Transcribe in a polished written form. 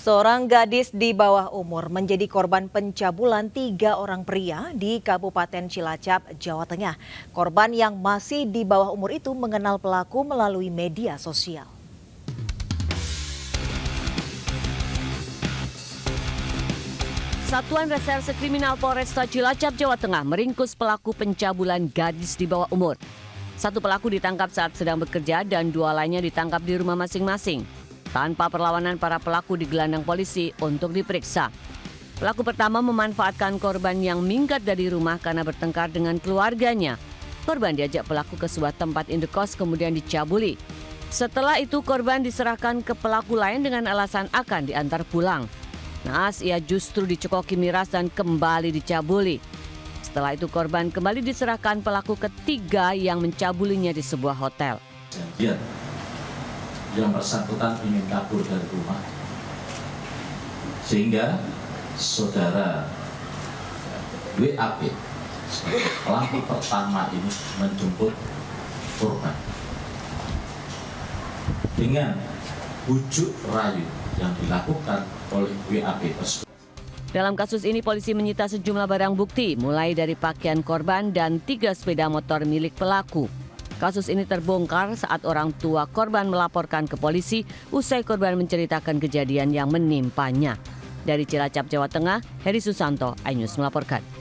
Seorang gadis di bawah umur menjadi korban pencabulan 3 orang pria di Kabupaten Cilacap, Jawa Tengah. Korban yang masih di bawah umur itu mengenal pelaku melalui media sosial. Satuan Reserse Kriminal Polresta Cilacap, Jawa Tengah meringkus pelaku pencabulan gadis di bawah umur. 1 pelaku ditangkap saat sedang bekerja dan 2 lainnya ditangkap di rumah masing-masing. Tanpa perlawanan, para pelaku digelandang polisi untuk diperiksa. Pelaku pertama memanfaatkan korban yang minggat dari rumah karena bertengkar dengan keluarganya. Korban diajak pelaku ke sebuah tempat indekos kemudian dicabuli. Setelah itu korban diserahkan ke pelaku lain dengan alasan akan diantar pulang. Naas, ia justru dicekoki miras dan kembali dicabuli. Setelah itu korban kembali diserahkan pelaku ketiga yang mencabulinya di sebuah hotel. Yang bersangkutan ingin kabur dari rumah, sehingga saudara WAP pelaku pertama ini menjemput korban dengan bujuk rayu yang dilakukan oleh WAP tersebut. Dalam kasus ini polisi menyita sejumlah barang bukti mulai dari pakaian korban dan 3 sepeda motor milik pelaku. Kasus ini terbongkar saat orang tua korban melaporkan ke polisi usai korban menceritakan kejadian yang menimpanya. Dari Cilacap, Jawa Tengah, Heri Susanto, iNews melaporkan.